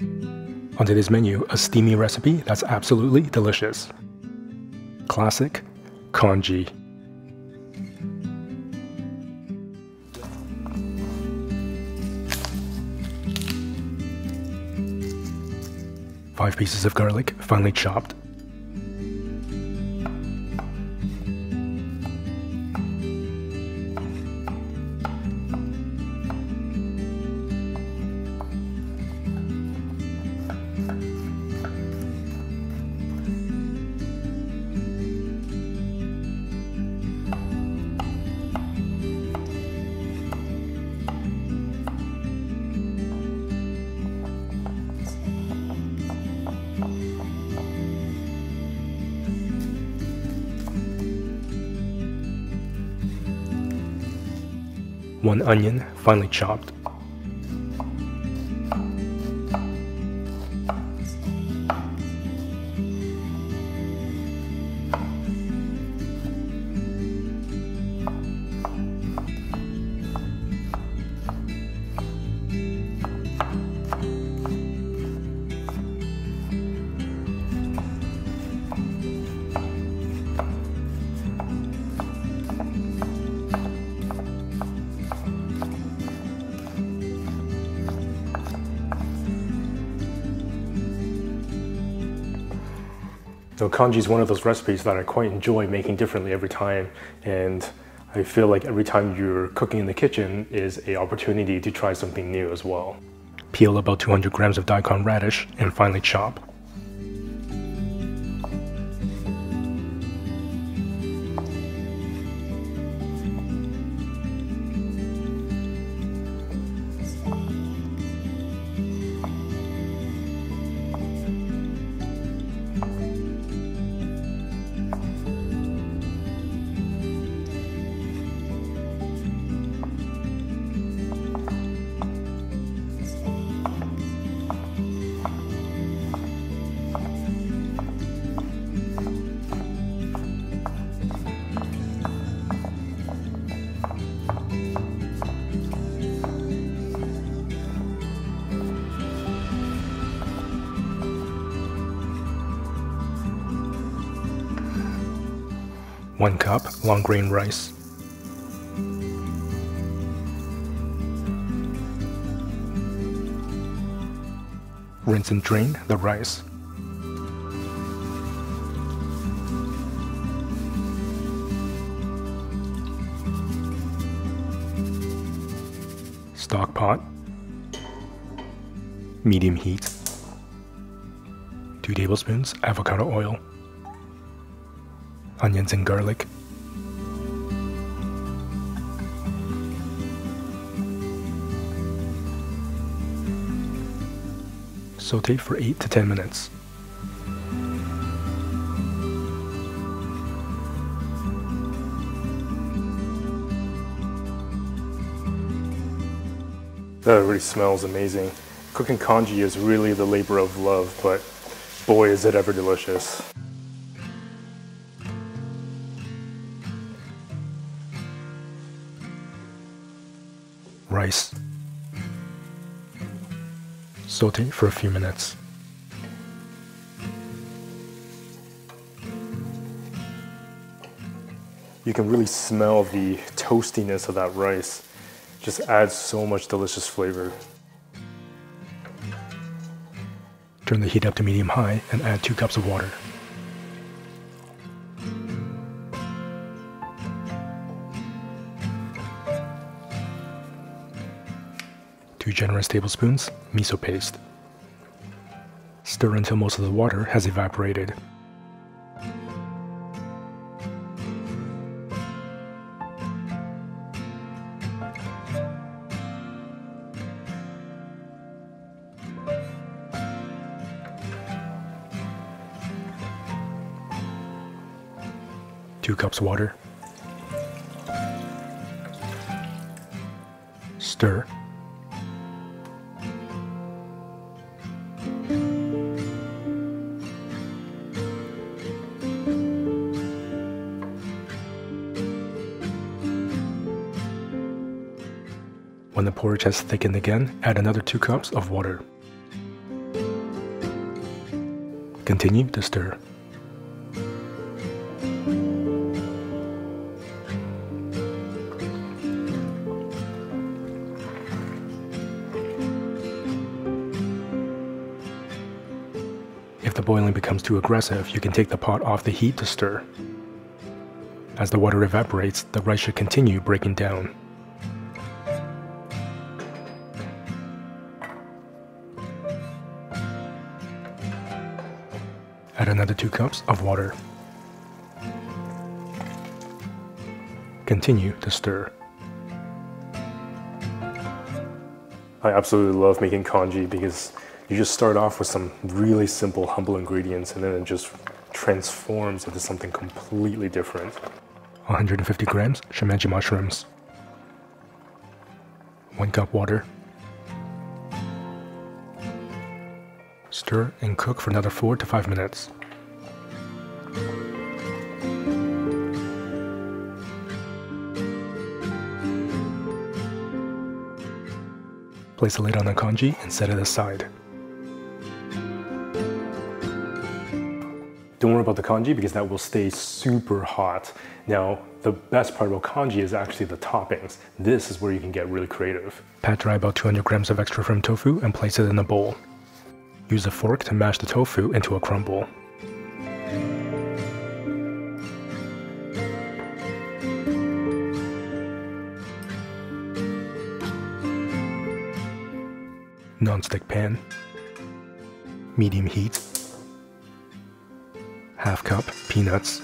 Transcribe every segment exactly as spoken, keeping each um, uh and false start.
On today's menu, a steamy recipe that's absolutely delicious. Classic congee. Five pieces of garlic, finely chopped. One onion, finely chopped. So congee is one of those recipes that I quite enjoy making differently every time, and I feel like every time you're cooking in the kitchen is an opportunity to try something new as well. Peel about two hundred grams of daikon radish and finely chop. One cup long grain rice. Rinse and drain the rice. Stock pot. Medium heat. Two tablespoons avocado oil. Onions and garlic. Saute for eight to ten minutes. That already smells amazing. Cooking congee is really the labor of love, but boy is it ever delicious. Rice. Sauté for a few minutes. You can really smell the toastiness of that rice. Just adds so much delicious flavor. Turn the heat up to medium-high and add two cups of water. Two generous tablespoons miso paste. Stir until most of the water has evaporated. Two cups water. Stir. When the porridge has thickened again, add another two cups of water. continue to stir. If the boiling becomes too aggressive, you can take the pot off the heat to stir. As the water evaporates, the rice should continue breaking down. Add another two cups of water. Continue to stir. I absolutely love making congee because you just start off with some really simple, humble ingredients and then it just transforms into something completely different. one hundred fifty grams shimeji mushrooms. One cup water. Stir and cook for another four to five minutes. Place a lid on the congee and set it aside. Don't worry about the congee because that will stay super hot. Now, the best part about congee is actually the toppings. This is where you can get really creative. Pat dry about two hundred grams of extra firm tofu and place it in a bowl. Use a fork to mash the tofu into a crumble. Non-stick pan, medium heat, half cup peanuts.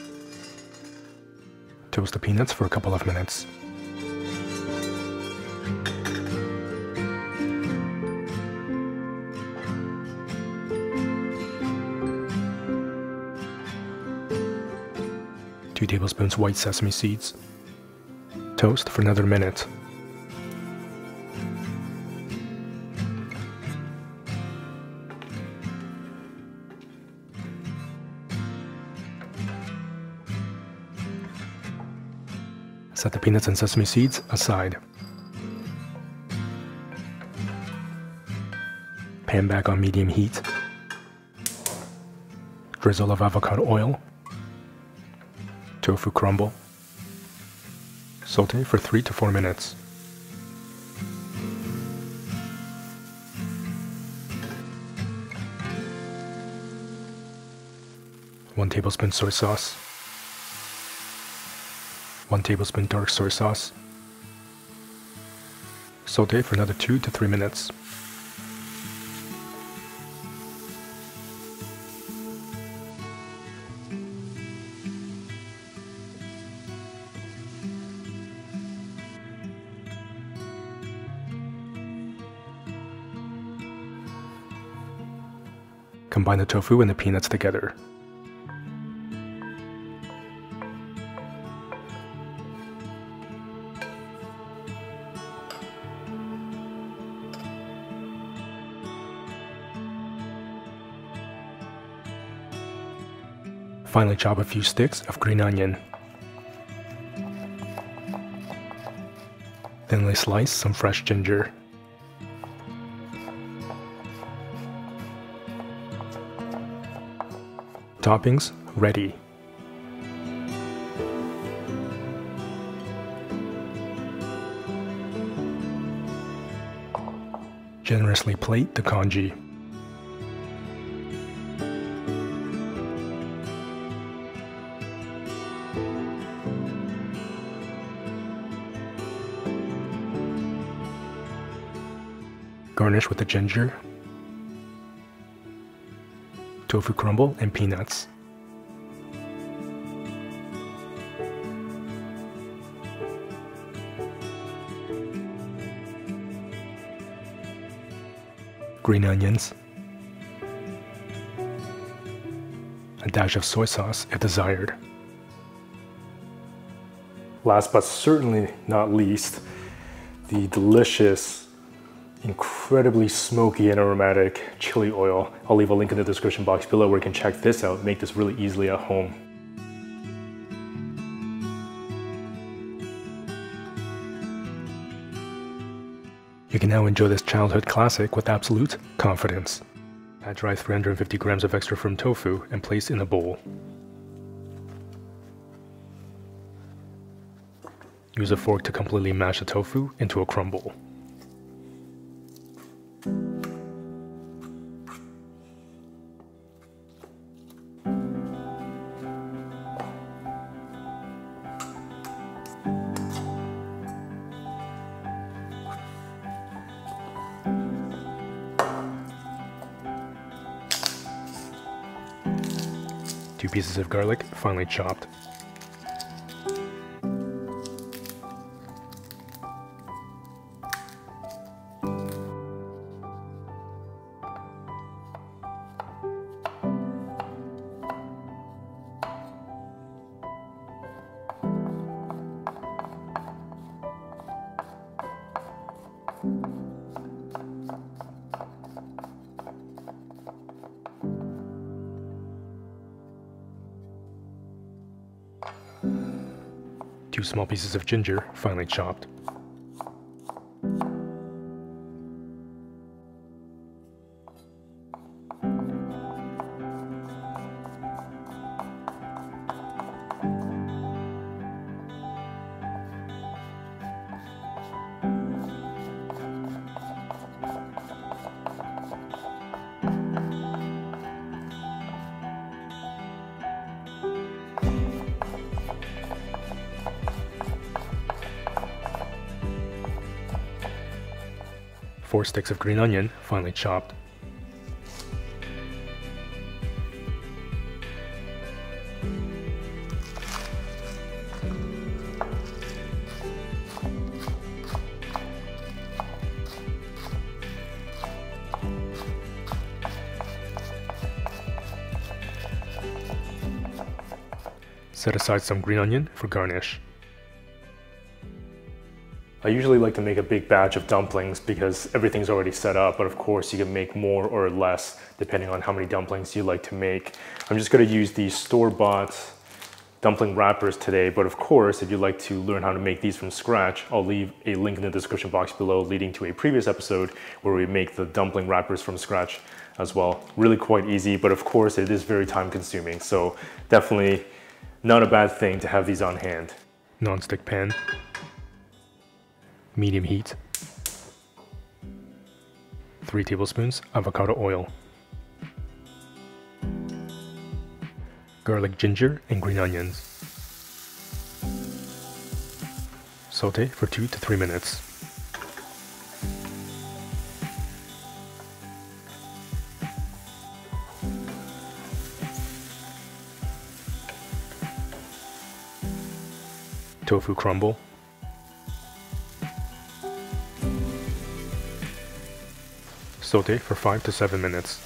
Toast the peanuts for a couple of minutes. Two tablespoons white sesame seeds. Toast for another minute. Set the peanuts and sesame seeds aside. Pan back on medium heat. Drizzle of avocado oil. Tofu crumble. Saute for three to four minutes. One tablespoon soy sauce. One tablespoon dark soy sauce. Saute for another two to three minutes. Combine the tofu and the peanuts together. Finally, chop a few sticks of green onion. Thinly slice some fresh ginger. Toppings ready. Generously plate the congee. Garnish with the ginger, tofu crumble and peanuts. Green onions, a dash of soy sauce if desired. Last but certainly not least, the delicious, incredibly smoky and aromatic chili oil. I'll leave a link in the description box below where you can check this out, make this really easily at home. You can now enjoy this childhood classic with absolute confidence. Add dry three hundred fifty grams of extra firm tofu and place in a bowl. Use a fork to completely mash the tofu into a crumble. Two pieces of garlic, finely chopped. Two small pieces of ginger, finely chopped. Four sticks of green onion, finely chopped. Set aside some green onion for garnish. I usually like to make a big batch of dumplings because everything's already set up, but of course you can make more or less depending on how many dumplings you like to make. I'm just going to use these store-bought dumpling wrappers today, but of course if you'd like to learn how to make these from scratch, I'll leave a link in the description box below leading to a previous episode where we make the dumpling wrappers from scratch as well. Really quite easy, but of course it is very time consuming, so definitely not a bad thing to have these on hand. Non-stick pan. Medium heat, three tablespoons avocado oil, garlic, ginger, and green onions. Saute for two to three minutes. Tofu crumble. Saute for five to seven minutes.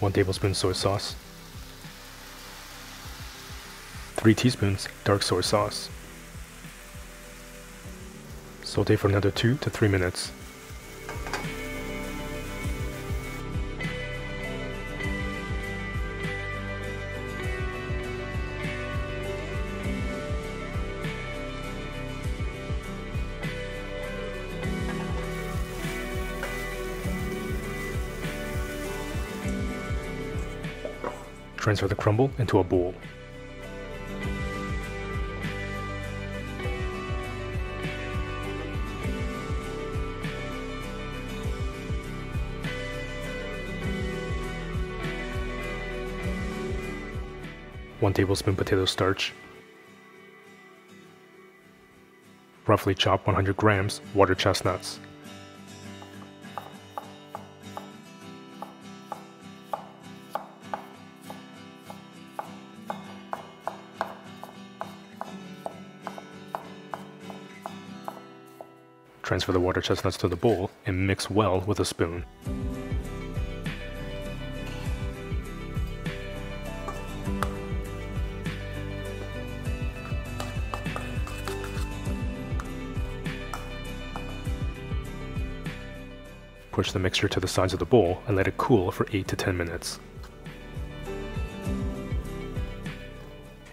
One tablespoon soy sauce. Three teaspoons dark soy sauce. Saute for another two to three minutes. Transfer the crumble into a bowl. One tablespoon potato starch. Roughly chop one hundred grams water chestnuts. Transfer the water chestnuts to the bowl and mix well with a spoon. push the mixture to the sides of the bowl and let it cool for eight to ten minutes.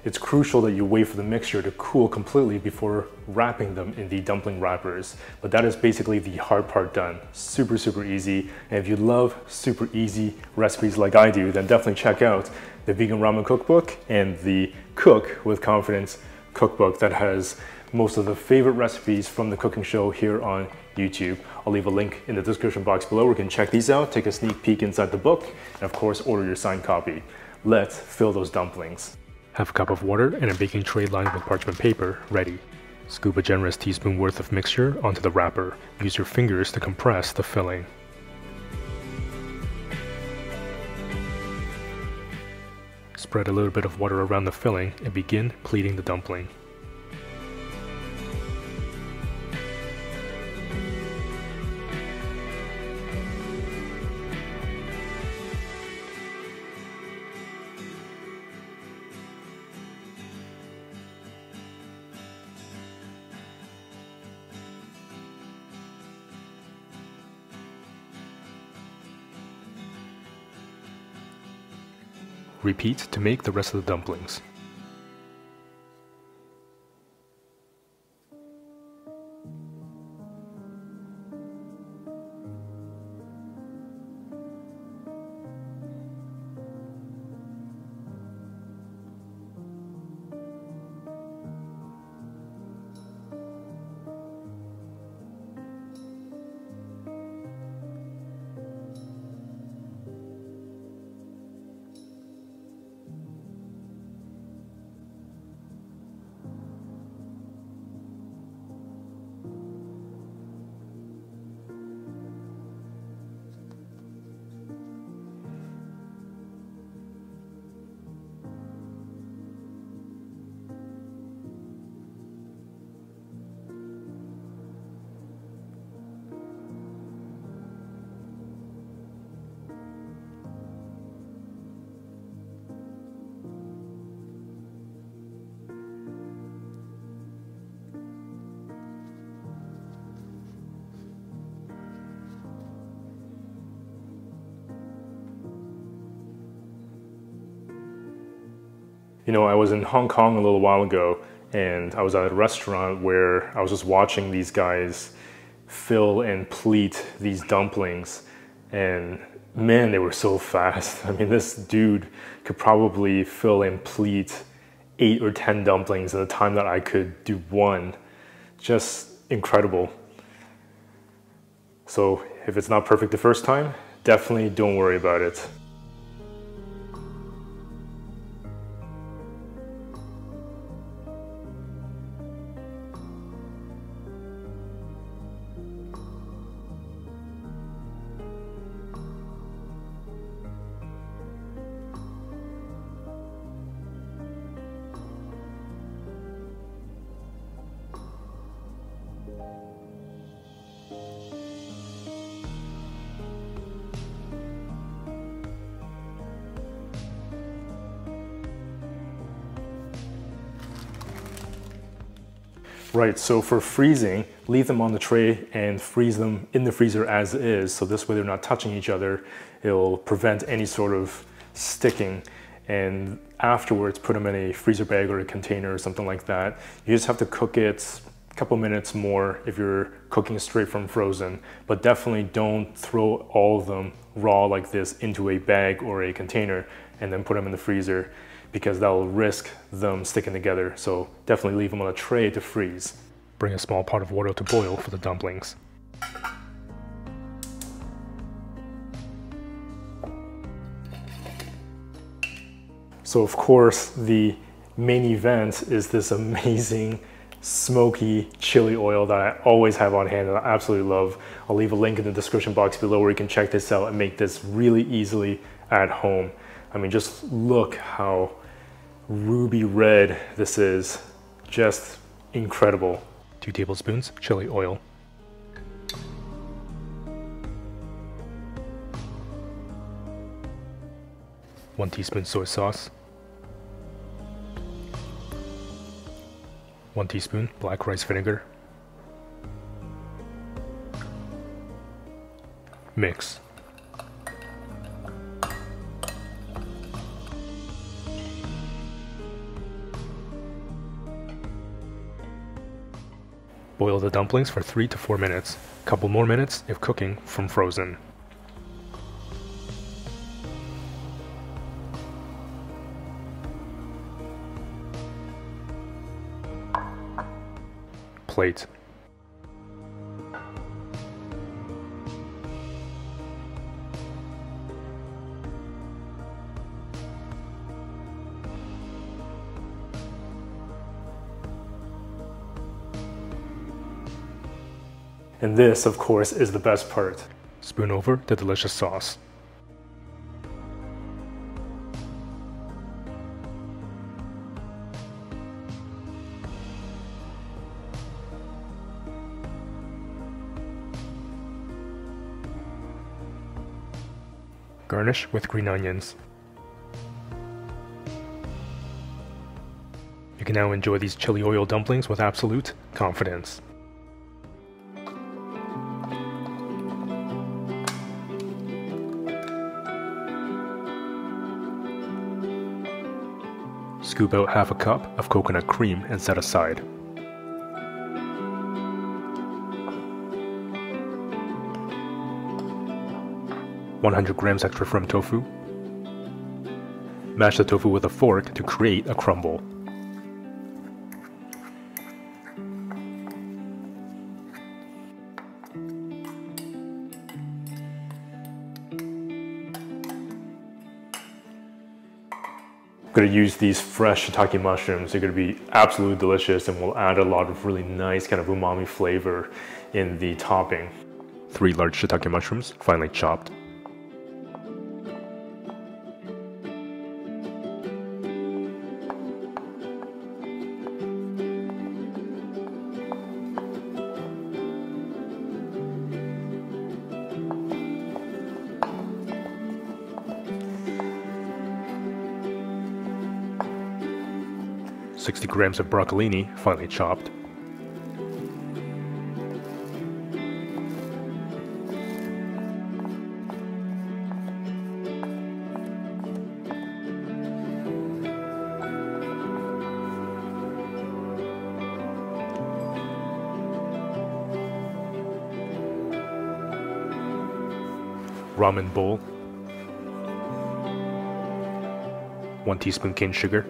It's crucial that you wait for the mixture to cool completely before wrapping them in the dumpling wrappers. But that is basically the hard part done. Super, super easy. And if you love super easy recipes like I do, then definitely check out the Vegan Ramen Cookbook and the Cook with Confidence Cookbook that has most of the favorite recipes from the cooking show here on YouTube. I'll leave a link in the description box below where you can check these out, take a sneak peek inside the book, and of course, order your signed copy. Let's fill those dumplings. Half a cup of water and a baking tray lined with parchment paper, ready. Scoop a generous teaspoon worth of mixture onto the wrapper. Use your fingers to compress the filling. Spread a little bit of water around the filling and begin pleating the dumpling. Repeat to make the rest of the dumplings. You know, I was in Hong Kong a little while ago and I was at a restaurant where I was just watching these guys fill and pleat these dumplings, and man, they were so fast. I mean, this dude could probably fill and pleat eight or ten dumplings in the time that I could do one. Just incredible. So if it's not perfect the first time, definitely don't worry about it. Right, so for freezing, leave them on the tray and freeze them in the freezer as is, so this way they're not touching each other. It'll prevent any sort of sticking. And afterwards, put them in a freezer bag or a container or something like that. You just have to cook it a couple minutes more if you're cooking straight from frozen, but definitely don't throw all of them raw like this into a bag or a container and then put them in the freezer, because that'll risk them sticking together. So definitely leave them on a tray to freeze. Bring a small pot of water to boil for the dumplings. So of course, the main event is this amazing smoky chili oil that I always have on hand and I absolutely love. I'll leave a link in the description box below where you can check this out and make this really easily at home. I mean, just look how ruby red this is. Just incredible. Two tablespoons chili oil. One teaspoon soy sauce. One teaspoon black rice vinegar. mix. Boil the dumplings for three to four minutes, couple more minutes if cooking from frozen. Plate. And this, of course, is the best part. Spoon over the delicious sauce. Garnish with green onions. You can now enjoy these chili oil dumplings with absolute confidence. Scoop out half a cup of coconut cream and set aside. one hundred grams extra firm tofu. Mash the tofu with a fork to create a crumble. I'm going to use these fresh shiitake mushrooms. They're going to be absolutely delicious and will add a lot of really nice kind of umami flavor in the topping. Three large shiitake mushrooms, finely chopped. sixty grams of broccolini, finely chopped. Ramen bowl. One teaspoon cane sugar.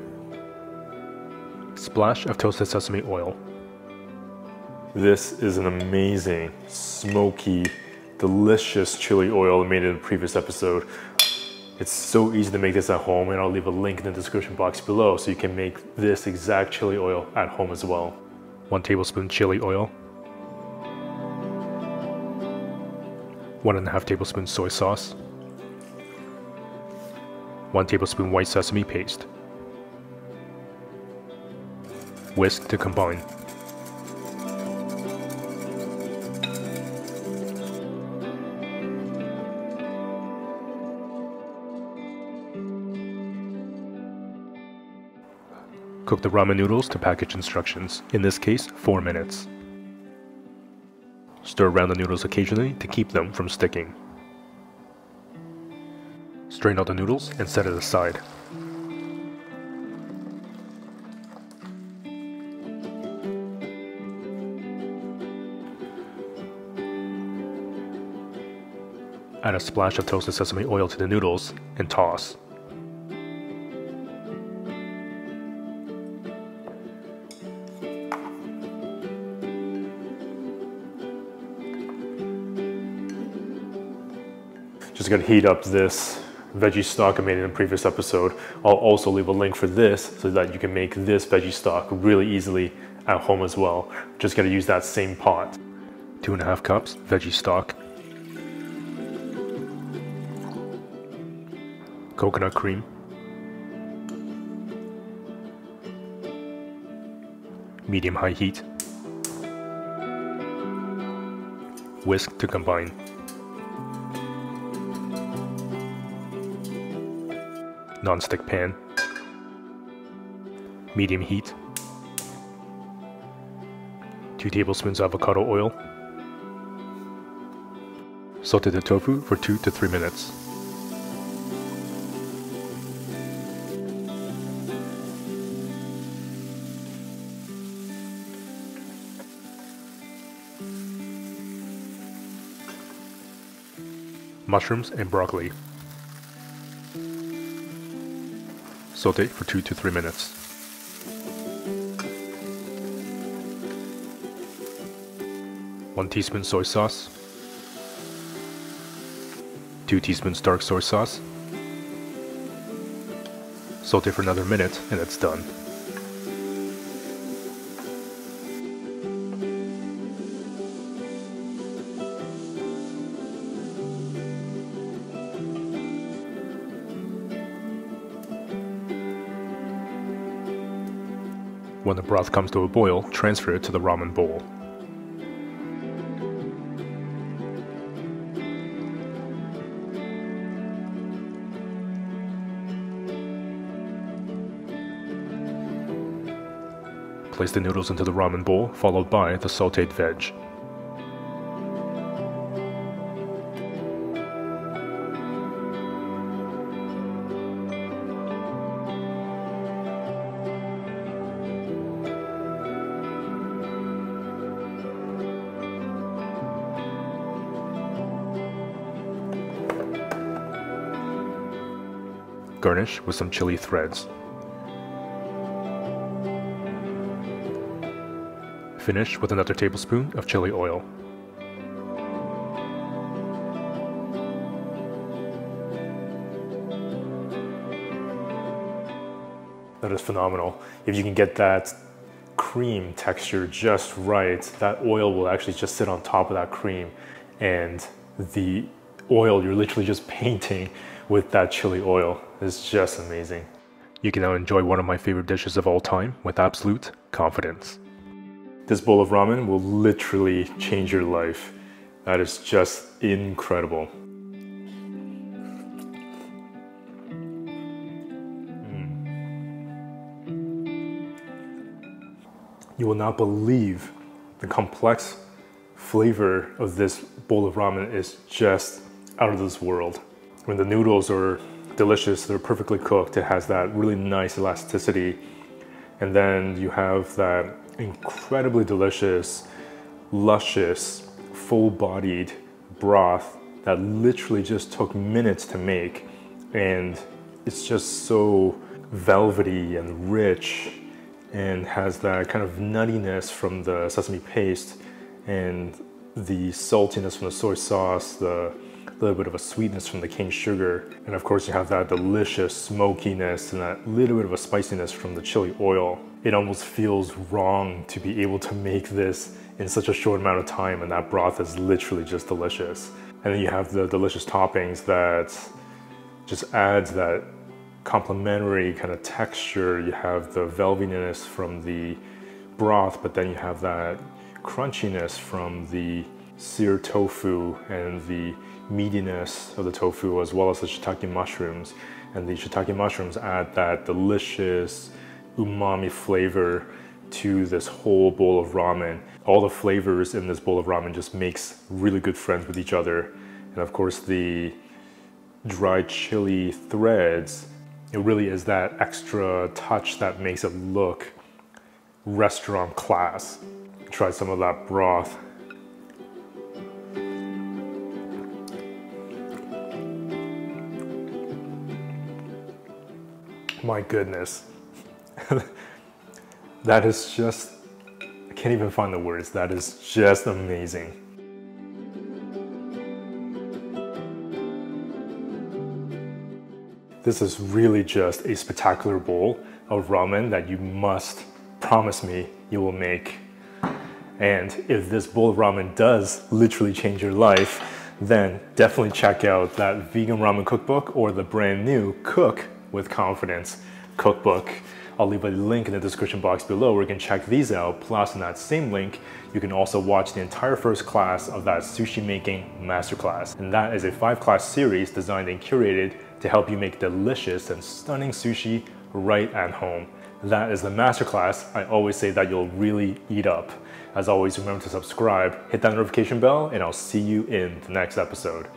Splash of toasted sesame oil. This is an amazing, smoky, delicious chili oil made in a previous episode. It's so easy to make this at home, and I'll leave a link in the description box below so you can make this exact chili oil at home as well. One tablespoon chili oil. One and a half tablespoon soy sauce. One tablespoon white sesame paste. Whisk to combine. Cook the ramen noodles to package instructions, in this case four minutes. Stir around the noodles occasionally to keep them from sticking. Strain out the noodles and set it aside. Add a splash of toasted sesame oil to the noodles and toss. Just gonna heat up this veggie stock I made in a previous episode. I'll also leave a link for this so that you can make this veggie stock really easily at home as well. Just gonna use that same pot. Two and a half cups veggie stock. Coconut cream, medium-high heat, whisk to combine. Non-stick pan, medium heat, two tablespoons avocado oil, Saute the tofu for two to three minutes. Mushrooms and broccoli. Saute for two to three minutes. One teaspoon soy sauce. Two teaspoons dark soy sauce. Saute for another minute and it's done. When the broth comes to a boil, transfer it to the ramen bowl. Place the noodles into the ramen bowl, followed by the sautéed veg. Garnish with some chili threads. Finish with another tablespoon of chili oil. That is phenomenal. If you can get that cream texture just right, that oil will actually just sit on top of that cream, and the oil, you're literally just painting with that chili oil. It's just amazing. You can now enjoy one of my favorite dishes of all time with absolute confidence. This bowl of ramen will literally change your life. That is just incredible. Mm. You will not believe the complex flavor of this bowl of ramen is just out of this world. When the noodles are delicious, they're perfectly cooked, it has that really nice elasticity, and then you have that incredibly delicious, luscious, full-bodied broth that literally just took minutes to make, and it's just so velvety and rich and has that kind of nuttiness from the sesame paste and the saltiness from the soy sauce, the little bit of a sweetness from the cane sugar, and of course you have that delicious smokiness and that little bit of a spiciness from the chili oil. It almost feels wrong to be able to make this in such a short amount of time, and that broth is literally just delicious. And then you have the delicious toppings that just adds that complementary kind of texture. You have the velvetiness from the broth, but then you have that crunchiness from the seared tofu and the meatiness of the tofu, as well as the shiitake mushrooms. And the shiitake mushrooms add that delicious umami flavor to this whole bowl of ramen. All the flavors in this bowl of ramen just makes really good friends with each other. And of course the dried chili threads, it really is that extra touch that makes it look restaurant class. Try some of that broth. My goodness. That is just, I can't even find the words. That is just amazing. This is really just a spectacular bowl of ramen that you must promise me you will make. And if this bowl of ramen does literally change your life, then definitely check out that Vegan Ramen Cookbook or the brand new Cook with Confidence Cookbook. I'll leave a link in the description box below where you can check these out. Plus, in that same link, you can also watch the entire first class of that sushi making masterclass. And that is a five class series designed and curated to help you make delicious and stunning sushi right at home. That is the masterclass I always say that you'll really eat up. As always, remember to subscribe, hit that notification bell, and I'll see you in the next episode.